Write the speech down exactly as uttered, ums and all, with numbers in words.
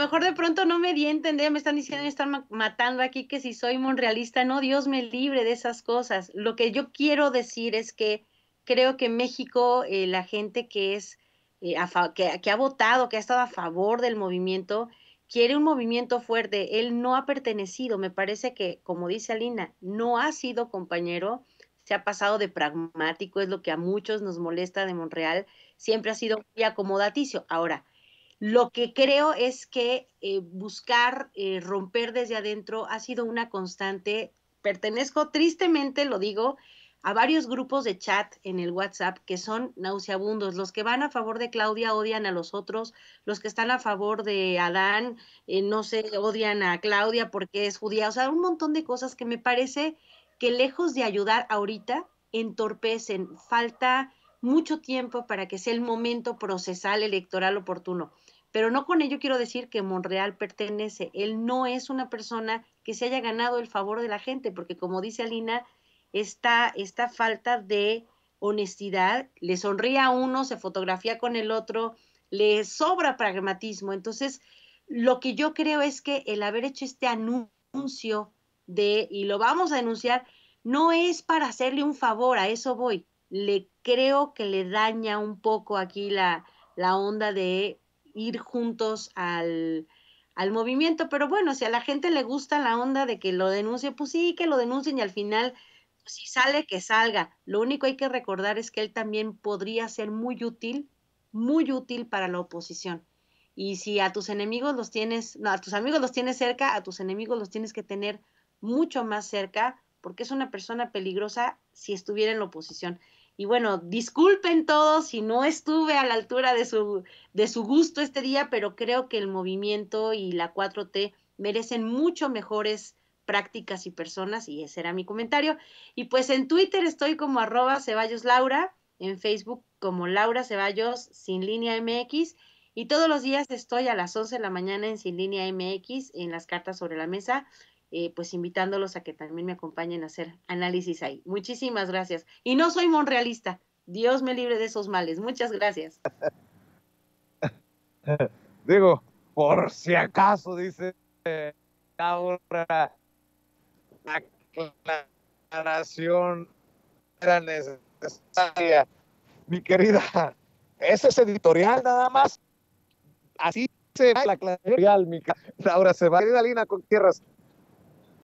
mejor de pronto no me di a entender, me están diciendo, me están matando aquí que si soy monrealista, no, Dios me libre de esas cosas. Lo que yo quiero decir es que creo que en México eh, la gente que, es, eh, a, que, que ha votado, que ha estado a favor del movimiento, quiere un movimiento fuerte. Él no ha pertenecido, me parece que, como dice Alina, no ha sido compañero, se ha pasado de pragmático, es lo que a muchos nos molesta de Monreal, siempre ha sido muy acomodaticio. Ahora, lo que creo es que eh, buscar eh, romper desde adentro ha sido una constante. Pertenezco, tristemente lo digo, a varios grupos de chat en el WhatsApp que son nauseabundos. Los que van a favor de Claudia odian a los otros, los que están a favor de Adán, eh, no sé, odian a Claudia porque es judía. O sea, un montón de cosas que me parece que lejos de ayudar ahorita, entorpecen. Falta mucho tiempo para que sea el momento procesal electoral oportuno. Pero no con ello quiero decir que Monreal pertenece. Él no es una persona que se haya ganado el favor de la gente, porque como dice Alina, esta, esta falta de honestidad, le sonríe a uno, se fotografía con el otro, le sobra pragmatismo. Entonces, lo que yo creo es que el haber hecho este anuncio de, y lo vamos a denunciar, no es para hacerle un favor, a eso voy. Le creo que le daña un poco aquí la, la onda de ir juntos al, al movimiento, pero bueno, si a la gente le gusta la onda de que lo denuncie, pues sí, que lo denuncien y al final, si sale, que salga. Lo único hay que recordar es que él también podría ser muy útil, muy útil para la oposición. Y si a tus enemigos los tienes, no, a tus amigos los tienes cerca, a tus enemigos los tienes que tener mucho más cerca, porque es una persona peligrosa si estuviera en la oposición. Y bueno, disculpen todos si no estuve a la altura de su, de su gusto este día, pero creo que el movimiento y la cuatro T merecen mucho mejores prácticas y personas, y ese era mi comentario. Y pues en Twitter estoy como arroba Cevallos Laura, en Facebook como Laura Cevallos Sin Línea M X, y todos los días estoy a las once de la mañana en Sin Línea M X, en las cartas sobre la mesa, eh, pues invitándolos a que también me acompañen a hacer análisis ahí. Muchísimas gracias. Y no soy monrealista, Dios me libre de esos males. Muchas gracias. Digo, por si acaso, dice eh, Laura, la aclaración era necesaria, mi querida. Ese es editorial nada más. Así será la aclaración, mi querida Laura Cevallos. Alina, con tierras.